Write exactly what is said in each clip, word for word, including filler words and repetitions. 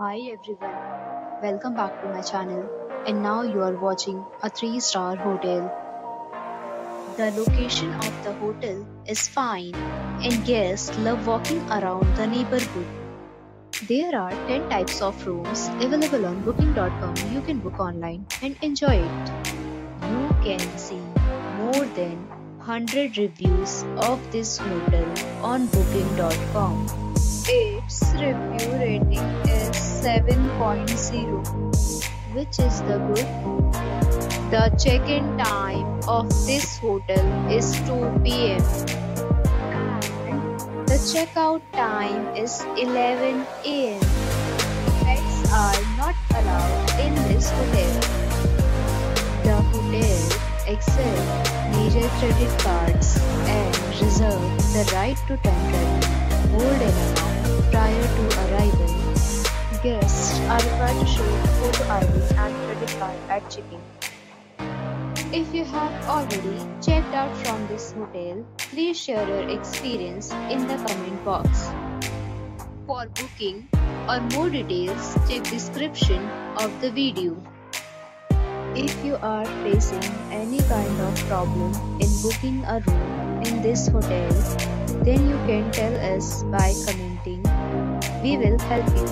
Hi everyone, welcome back to my channel, and now you are watching a three star hotel. The location of the hotel is fine and guests love walking around the neighborhood. There are ten types of rooms available on booking dot com. You can book online and enjoy it. You can see more than one hundred reviews of this hotel on booking dot com. Its review rating is seven point zero, which is the good. The check-in time of this hotel is two P M and the checkout time is eleven A M Pets are not allowed in this hotel. The hotel accepts major credit cards and reserves the right to temporarily hold an amount prior to arrival. Guests are required to show photo I D and credit card at check-in. If you have already checked out from this hotel, please share your experience in the comment box. For booking or more details, check description of the video. If you are facing any kind of problem in booking a room in this hotel, then you can tell us by commenting. We will help you.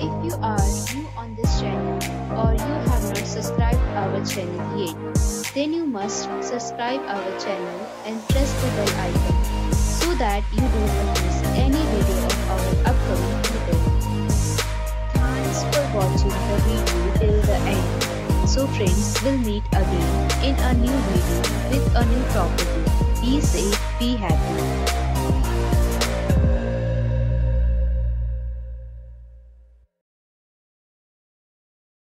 If you are new on this channel or you have not subscribed our channel yet, then you must subscribe our channel and press the bell icon so that you do not miss any video of our upcoming hotel. Thanks for watching the video till the end. So friends, we'll meet again in a new video with a new property. Be safe, be happy.